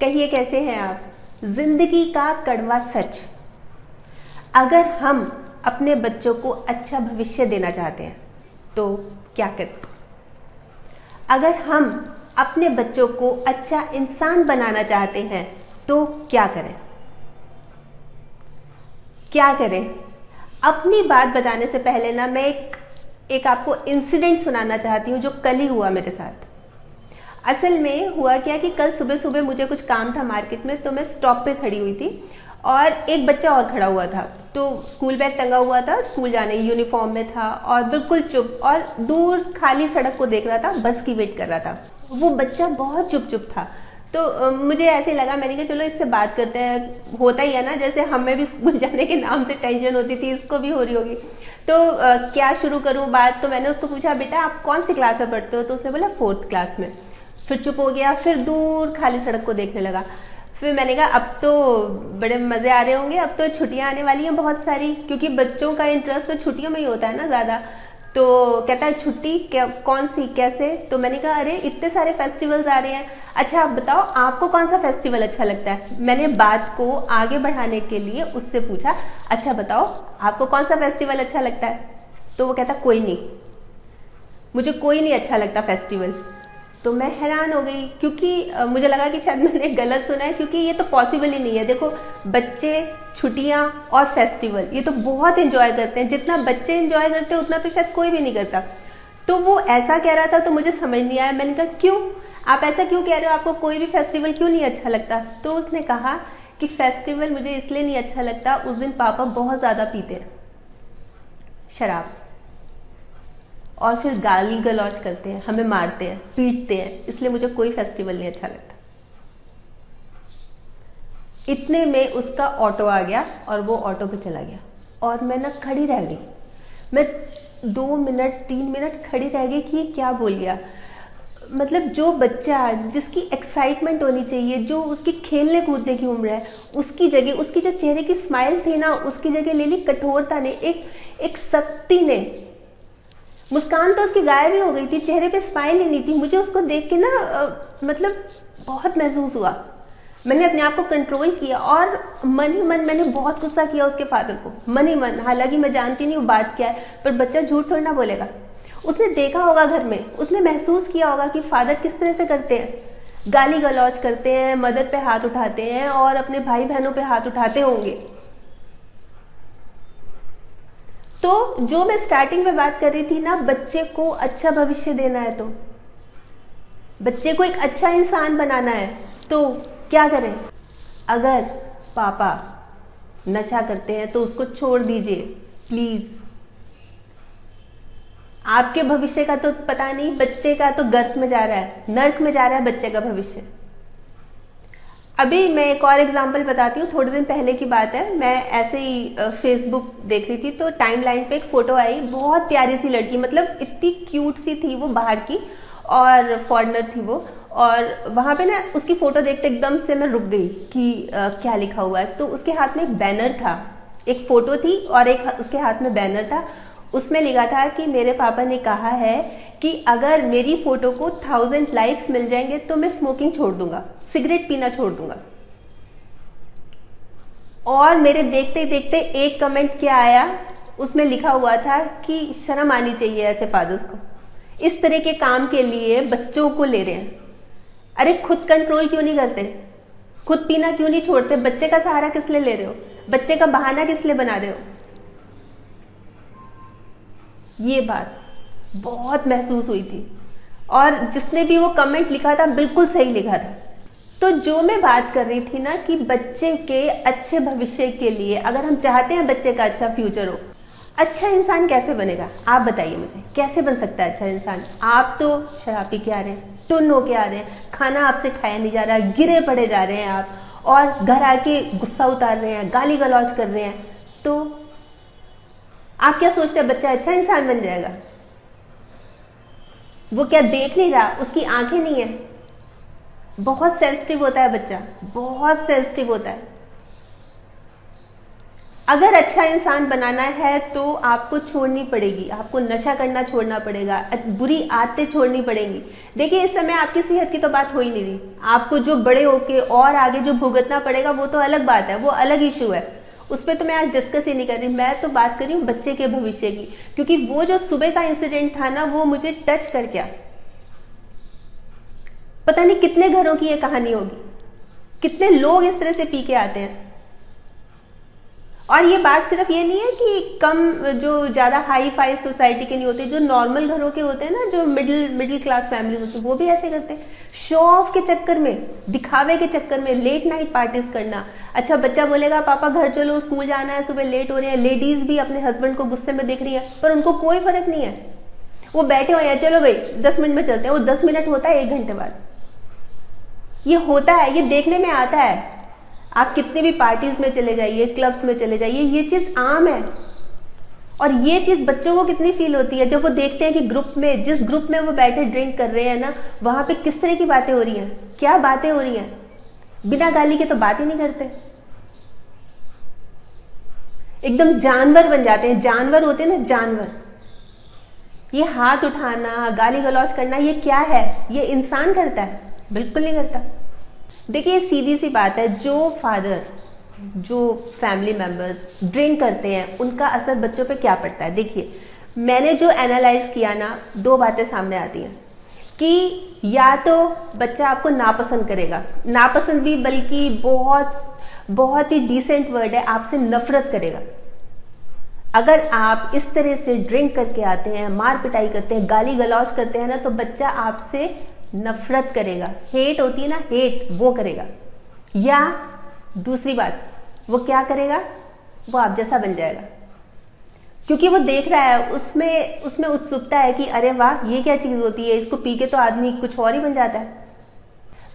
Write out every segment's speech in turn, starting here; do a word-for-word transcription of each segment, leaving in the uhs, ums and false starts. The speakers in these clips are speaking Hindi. कहिए कैसे हैं आप। जिंदगी का कड़वा सच। अगर हम अपने बच्चों को अच्छा भविष्य देना चाहते हैं तो क्या करें। अगर हम अपने बच्चों को अच्छा इंसान बनाना चाहते हैं तो क्या करें क्या करें अपनी बात बताने से पहले ना मैं एक एक आपको इंसिडेंट सुनाना चाहती हूँ जो कल ही हुआ मेरे साथ। असल में हुआ क्या कि कल सुबह सुबह मुझे कुछ काम था मार्केट में, तो मैं स्टॉप पे खड़ी हुई थी और एक बच्चा और खड़ा हुआ था। तो स्कूल बैग टंगा हुआ था, स्कूल जाने यूनिफॉर्म में था और बिल्कुल चुप, और दूर खाली सड़क को देख रहा था, बस की वेट कर रहा था। वो बच्चा बहुत चुप चुप था। तो मुझे ऐसे लगा, मैंने कहा चलो इससे बात करते हैं। होता ही है ना, जैसे हमें भी स्कूल जाने के नाम से टेंशन होती थी, इसको भी हो रही होगी। तो आ, क्या शुरू करूँ बात। तो मैंने उसको पूछा, बेटा आप कौन सी क्लास में पढ़ते हो। तो उसने बोला फोर्थ क्लास में। फिर चुप हो गया, फिर दूर खाली सड़क को देखने लगा। फिर मैंने कहा अब तो बड़े मज़े आ रहे होंगे, अब तो छुट्टियाँ आने वाली हैं बहुत सारी, क्योंकि बच्चों का इंटरेस्ट तो छुट्टियों में ही होता है ना ज़्यादा। तो कहता है छुट्टी कौन सी कैसे। तो मैंने कहा अरे इतने सारे फेस्टिवल्स आ रहे हैं, अच्छा आप बताओ आपको कौन सा फेस्टिवल अच्छा लगता है। मैंने बात को आगे बढ़ाने के लिए उससे पूछा, अच्छा बताओ आपको कौन सा फेस्टिवल अच्छा लगता है। तो वो कहता कोई नहीं, मुझे कोई नहीं अच्छा लगता फेस्टिवल। तो मैं हैरान हो गई, क्योंकि मुझे लगा कि शायद मैंने गलत सुना है, क्योंकि ये तो पॉसिबल ही नहीं है। देखो बच्चे, छुट्टियाँ और फेस्टिवल ये तो बहुत एंजॉय करते हैं। जितना बच्चे एंजॉय करते हैं उतना तो शायद कोई भी नहीं करता। तो वो ऐसा कह रहा था तो मुझे समझ नहीं आया। मैंने कहा क्यों, आप ऐसा क्यों कह रहे हो, आपको कोई भी फेस्टिवल क्यों नहीं अच्छा लगता। तो उसने कहा कि फेस्टिवल मुझे इसलिए नहीं अच्छा लगता, उस दिन पापा बहुत ज़्यादा पीते हैं शराब और फिर गाली गलौज करते हैं, हमें मारते हैं, पीटते हैं, इसलिए मुझे कोई फेस्टिवल नहीं अच्छा लगता। इतने में उसका ऑटो आ गया और वो ऑटो पे चला गया और मैं ना खड़ी रह गई। मैं दो मिनट तीन मिनट खड़ी रह गई कि ये क्या बोल गया। मतलब जो बच्चा, जिसकी एक्साइटमेंट होनी चाहिए, जो उसकी खेलने कूदने की उम्र है, उसकी जगह, उसकी जो चेहरे की स्माइल थी ना, उसकी जगह ले ली कठोरता ने, एक एक सख्ती ने। मुस्कान तो उसकी गायब ही हो गई थी, चेहरे पे स्माइल ही नहीं थी। मुझे उसको देख के ना आ, मतलब बहुत महसूस हुआ। मैंने अपने आप को कंट्रोल किया और मन ही मन मैंने बहुत गुस्सा किया उसके फादर को, मन ही मन। हालांकि मैं जानती नहीं वो बात क्या है, पर बच्चा झूठ थोड़ी ना बोलेगा। उसने देखा होगा घर में, उसने महसूस किया होगा कि फादर किस तरह से करते हैं, गाली गलौज करते हैं, मदर पे हाथ उठाते हैं और अपने भाई बहनों पे हाथ उठाते होंगे। तो जो मैं स्टार्टिंग में बात कर रही थी ना, बच्चे को अच्छा भविष्य देना है, तो बच्चे को एक अच्छा इंसान बनाना है, तो क्या करें। अगर पापा नशा करते हैं तो उसको छोड़ दीजिए प्लीज़। आपके भविष्य का तो पता नहीं, बच्चे का तो गर्त में जा रहा है, नर्क में जा रहा है बच्चे का भविष्य। अभी मैं एक और एग्जांपल बताती हूँ। थोड़े दिन पहले की बात है, मैं ऐसे ही फेसबुक देख रही थी तो टाइमलाइन पे एक फ़ोटो आई, बहुत प्यारी सी लड़की, मतलब इतनी क्यूट सी थी वो, बाहर की और फॉरेनर थी वो। और वहाँ पे ना उसकी फ़ोटो देखते एकदम से मैं रुक गई कि आ, क्या लिखा हुआ है। तो उसके हाथ में एक बैनर था, एक फ़ोटो थी और एक उसके हाथ में बैनर था। उसमें लिखा था कि मेरे पापा ने कहा है कि अगर मेरी फ़ोटो को थाउजेंड लाइक्स मिल जाएंगे तो मैं स्मोकिंग छोड़ दूंगा, सिगरेट पीना छोड़ दूंगा। और मेरे देखते देखते एक कमेंट क्या आया, उसमें लिखा हुआ था कि शर्म आनी चाहिए ऐसे फादर्स को, इस तरह के काम के लिए बच्चों को ले रहे हैं। अरे खुद कंट्रोल क्यों नहीं करते, खुद पीना क्यों नहीं छोड़ते, बच्चे का सहारा किस लिए ले रहे हो, बच्चे का बहाना किस लिए बना रहे हो। ये बात बहुत महसूस हुई थी और जिसने भी वो कमेंट लिखा था बिल्कुल सही लिखा था। तो जो मैं बात कर रही थी ना कि बच्चे के अच्छे भविष्य के लिए, अगर हम चाहते हैं बच्चे का अच्छा फ्यूचर हो, अच्छा इंसान कैसे बनेगा, आप बताइए मुझे कैसे बन सकता है अच्छा इंसान। आप तो शराब पी के आ रहे हैं, टुन हो के आ रहे हैं, खाना आपसे खाया नहीं जा रहा, गिरे पड़े जा रहे हैं आप, और घर आके गुस्सा उतार रहे हैं, गाली गलौज कर रहे हैं। तो आप क्या सोचते हैं बच्चा अच्छा इंसान बन जाएगा। वो क्या देख नहीं रहा, उसकी आंखें नहीं है। बहुत सेंसिटिव होता है बच्चा, बहुत सेंसिटिव होता है। अगर अच्छा इंसान बनाना है तो आपको छोड़नी पड़ेगी, आपको नशा करना छोड़ना पड़ेगा, बुरी आदतें छोड़नी पड़ेंगी। देखिए इस समय आपकी सेहत की तो बात हो ही नहीं रही, आपको जो बड़े होके और आगे जो भुगतना पड़ेगा वो तो अलग बात है, वो अलग इशू है, उस पर तो मैं आज डिस्कस ही नहीं कर रही। मैं तो बात कर रही हूँ बच्चे के भविष्य की, क्योंकि वो जो सुबह का इंसिडेंट था ना वो मुझे टच कर गया। पता नहीं कितने घरों की ये कहानी होगी, कितने लोग इस तरह से पी के आते हैं। और ये बात सिर्फ ये नहीं है कि कम जो ज़्यादा हाई फाई सोसाइटी के नहीं होते, जो नॉर्मल घरों के होते हैं ना, जो मिडिल मिडिल क्लास फैमिलीज होती है वो भी ऐसे करते हैं। शो ऑफ के चक्कर में, दिखावे के चक्कर में लेट नाइट पार्टीज करना। अच्छा बच्चा बोलेगा पापा घर चलो, स्कूल जाना है, सुबह लेट हो रहे हैं। लेडीज़ भी अपने हस्बैंड को गुस्से में देख रही है पर उनको कोई फर्क नहीं है, वो बैठे हुए हैं, चलो भाई दस मिनट में चलते हैं। वो दस मिनट होता है एक घंटे बाद। ये होता है, ये देखने में आता है। आप कितने भी पार्टीज में चले जाइए, क्लब्स में चले जाइए, ये चीज़ आम है। और ये चीज़ बच्चों को कितनी फील होती है जब वो देखते हैं कि ग्रुप में, जिस ग्रुप में वो बैठे ड्रिंक कर रहे हैं ना, वहाँ पे किस तरह की बातें हो रही हैं, क्या बातें हो रही हैं। बिना गाली के तो बात ही नहीं करते, एकदम जानवर बन जाते हैं। जानवर होते हैं ना, जानवर। ये हाथ उठाना, गाली गलौज करना, ये क्या है? ये इंसान करता है? बिल्कुल नहीं करता। देखिए सीधी सी बात है, जो फादर, जो फैमिली मेम्बर्स ड्रिंक करते हैं उनका असर बच्चों पे क्या पड़ता है। देखिए मैंने जो एनालाइज किया ना, दो बातें सामने आती हैं कि या तो बच्चा आपको नापसंद करेगा, नापसंद भी बल्कि बहुत बहुत ही डिसेंट वर्ड है, आपसे नफरत करेगा। अगर आप इस तरह से ड्रिंक करके आते हैं, मार पिटाई करते हैं, गाली गलौज करते हैं ना, तो बच्चा आपसे नफरत करेगा। हेट होती है ना, हेट वो करेगा। या दूसरी बात, वो क्या करेगा, वो आप जैसा बन जाएगा, क्योंकि वो देख रहा है, उसमें उसमें उत्सुकता है कि अरे वाह ये क्या चीज़ होती है, इसको पी के तो आदमी कुछ और ही बन जाता है।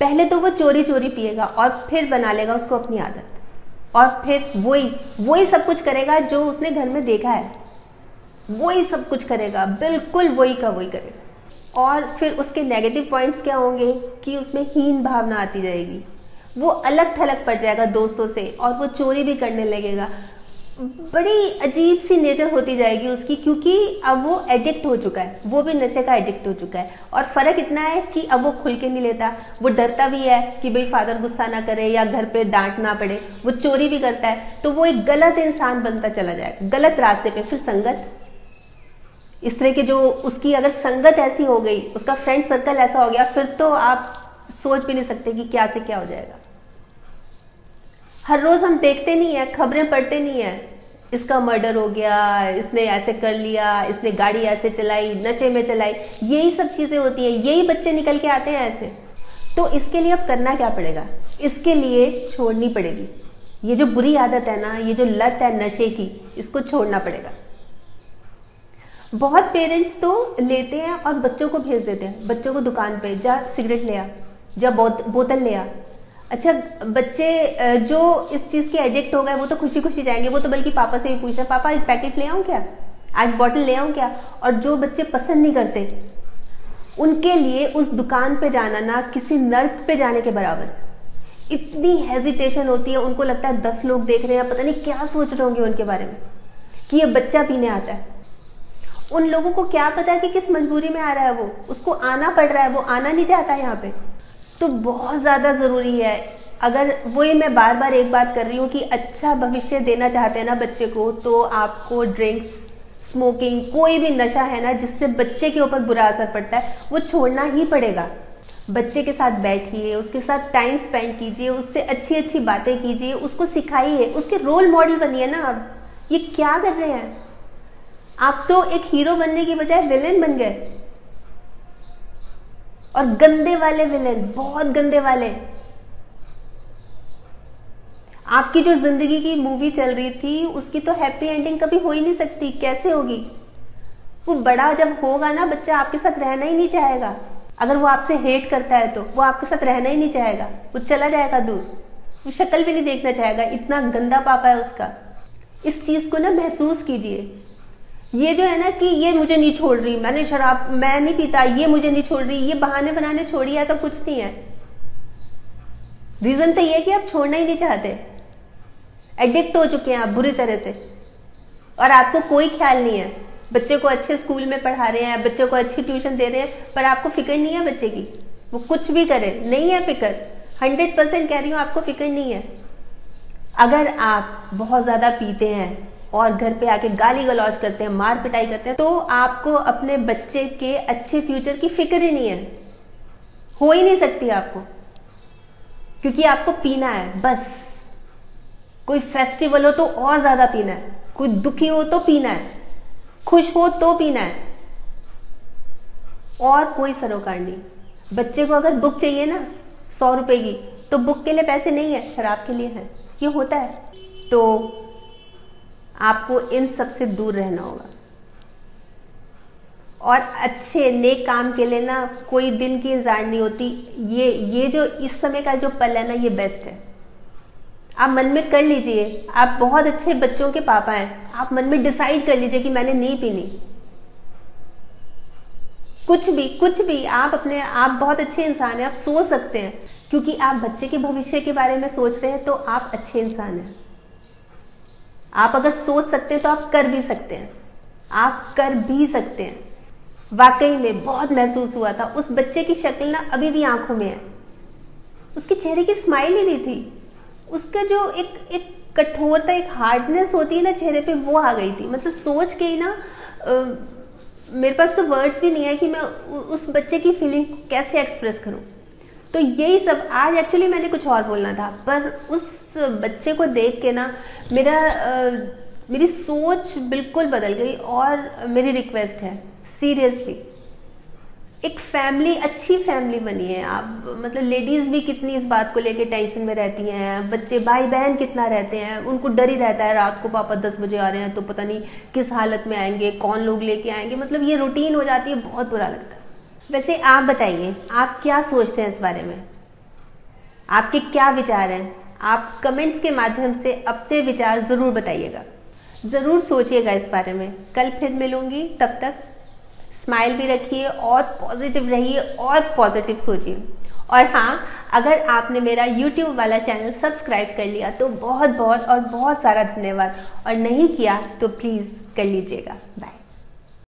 पहले तो वो चोरी चोरी पिएगा और फिर बना लेगा उसको अपनी आदत, और फिर वही वही सब कुछ करेगा जो उसने घर में देखा है, वही सब कुछ करेगा, बिल्कुल वही का वही करेगा। और फिर उसके नेगेटिव पॉइंट्स क्या होंगे कि उसमें हीन भावना आती जाएगी, वो अलग थलग पड़ जाएगा दोस्तों से, और वो चोरी भी करने लगेगा। बड़ी अजीब सी नेचर होती जाएगी उसकी, क्योंकि अब वो एडिक्ट हो चुका है, वो भी नशे का एडिक्ट हो चुका है। और फ़र्क इतना है कि अब वो खुल के नहीं लेता, वो डरता भी है कि भाई फादर गुस्सा ना करे या घर पे डांट ना पड़े, वो चोरी भी करता है, तो वो एक गलत इंसान बनता चला जाएगा, गलत रास्ते पर। फिर संगत इस तरह के, जो उसकी अगर संगत ऐसी हो गई, उसका फ्रेंड सर्कल ऐसा हो गया, फिर तो आप सोच भी नहीं सकते कि क्या से क्या हो जाएगा। हर रोज़ हम देखते नहीं हैं, खबरें पढ़ते नहीं हैं, इसका मर्डर हो गया, इसने ऐसे कर लिया, इसने गाड़ी ऐसे चलाई, नशे में चलाई, यही सब चीज़ें होती हैं, यही बच्चे निकल के आते हैं ऐसे। तो इसके लिए अब करना क्या पड़ेगा, इसके लिए छोड़नी पड़ेगी। ये जो बुरी आदत है ना, ये जो लत है नशे की, इसको छोड़ना पड़ेगा। बहुत पेरेंट्स तो लेते हैं और बच्चों को भेज देते हैं, बच्चों को दुकान पे जा सिगरेट ले आ, जा बोतल ले आ। अच्छा बच्चे जो इस चीज़ के एडिक्ट हो गए वो तो खुशी खुशी जाएंगे, वो तो बल्कि पापा से भी पूछते हैं पापा एक पैकेट ले आऊँ क्या, आज बॉटल ले आऊँ क्या। और जो बच्चे पसंद नहीं करते उनके लिए उस दुकान पे जाना ना किसी नर्क पे जाने के बराबर। इतनी हेजिटेशन होती है, उनको लगता है दस लोग देख रहे हैं, पता नहीं क्या सोच रहे होंगे उनके बारे में कि ये बच्चा पीने आता है। उन लोगों को क्या पता है कि किस मजबूरी में आ रहा है, वो उसको आना पड़ रहा है, वो आना नहीं चाहता यहाँ पे। तो बहुत ज़्यादा ज़रूरी है, अगर वही मैं बार बार एक बात कर रही हूँ कि अच्छा भविष्य देना चाहते हैं ना बच्चे को, तो आपको ड्रिंक्स, स्मोकिंग, कोई भी नशा है ना जिससे बच्चे के ऊपर बुरा असर पड़ता है, वो छोड़ना ही पड़ेगा। बच्चे के साथ बैठिए, उसके साथ टाइम स्पेंड कीजिए, उससे अच्छी अच्छी बातें कीजिए, उसको सिखाइए, उसके रोल मॉडल बनिए ना। आप ये क्या कर रहे हैं, आप तो एक हीरो बनने की बजाय विलेन बन गए, और गंदे वाले विलेन, बहुत गंदे वाले। आपकी जो जिंदगी की मूवी चल रही थी उसकी तो हैप्पी एंडिंग कभी हो ही नहीं सकती, कैसे होगी। वो बड़ा जब होगा ना बच्चा, आपके साथ रहना ही नहीं चाहेगा। अगर वो आपसे हेट करता है तो वो आपके साथ रहना ही नहीं चाहेगा, वो चला जाएगा दूर, वो शक्ल भी नहीं देखना चाहेगा, इतना गंदा पापा है उसका। इस चीज़ को ना महसूस कीजिए। ये जो है ना कि ये मुझे नहीं छोड़ रही, मैंने शराब मैं नहीं पीता, ये मुझे नहीं छोड़ रही, ये बहाने बनाने छोड़ी, ऐसा कुछ नहीं है। रीज़न तो ये है कि आप छोड़ना ही नहीं चाहते। एडिक्ट हो चुके हैं आप बुरी तरह से, और आपको कोई ख्याल नहीं है। बच्चे को अच्छे स्कूल में पढ़ा रहे हैं, बच्चे को अच्छी ट्यूशन दे रहे हैं, पर आपको फिक्र नहीं है बच्चे की, वो कुछ भी करे नहीं है फिक्र। हंड्रेड परसेंट कह रही हूँ आपको फिक्र नहीं है। अगर आप बहुत ज़्यादा पीते हैं और घर पे आके गाली गलौज करते हैं, मार पिटाई करते हैं, तो आपको अपने बच्चे के अच्छे फ्यूचर की फिक्र ही नहीं है, हो ही नहीं सकती आपको, क्योंकि आपको पीना है बस। कोई फेस्टिवल हो तो और ज़्यादा पीना है, कोई दुखी हो तो पीना है, खुश हो तो पीना है, और कोई सरोकार नहीं। बच्चे को अगर बुक चाहिए ना सौ रुपए की, तो बुक के लिए पैसे नहीं है, शराब के लिए है, ये होता है। तो आपको इन सब से दूर रहना होगा, और अच्छे नेक काम के लिए ना कोई दिन की इंतजार नहीं होती। ये ये जो इस समय का जो पल है ना, ये बेस्ट है। आप मन में कर लीजिए, आप बहुत अच्छे बच्चों के पापा हैं, आप मन में डिसाइड कर लीजिए कि मैंने नहीं पीनी। कुछ भी कुछ भी आप अपने, आप बहुत अच्छे इंसान हैं, आप सोच सकते हैं, क्योंकि आप बच्चे के भविष्य के बारे में सोच रहे हैं, तो आप अच्छे इंसान हैं। आप अगर सोच सकते हैं तो आप कर भी सकते हैं, आप कर भी सकते हैं। वाकई में बहुत महसूस हुआ था, उस बच्चे की शक्ल ना अभी भी आंखों में है, उसके चेहरे की स्माइल ही नहीं थी, उसका जो एक एक कठोरता, एक हार्डनेस होती है ना चेहरे पे, वो आ गई थी। मतलब सोच के ही ना आ, मेरे पास तो वर्ड्स भी नहीं है कि मैं उस बच्चे की फीलिंग कैसे एक्सप्रेस करूं। तो यही सब, आज एक्चुअली मैंने कुछ और बोलना था, पर उस बच्चे को देख के ना मेरा आ, मेरी सोच बिल्कुल बदल गई। और मेरी रिक्वेस्ट है सीरियसली, एक फैमिली, अच्छी फैमिली बनी है आप। मतलब लेडीज़ भी कितनी इस बात को लेके टेंशन में रहती हैं, बच्चे भाई बहन कितना रहते हैं, उनको डर ही रहता है रात को पापा दस बजे आ रहे हैं तो पता नहीं किस हालत में आएंगे, कौन लोग लेके आएंगे। मतलब ये रूटीन हो जाती है, बहुत बुरा लगता है। वैसे आप बताइए, आप क्या सोचते हैं इस बारे में, आपके क्या विचार हैं? आप कमेंट्स के माध्यम से अपने विचार ज़रूर बताइएगा, ज़रूर सोचिएगा इस बारे में। कल फिर मिलूँगी, तब तक स्माइल भी रखिए और पॉजिटिव रहिए और पॉजिटिव सोचिए। और हाँ, अगर आपने मेरा यूट्यूब वाला चैनल सब्सक्राइब कर लिया तो बहुत बहुत और बहुत सारा धन्यवाद, और नहीं किया तो प्लीज़ कर लीजिएगा। बाय।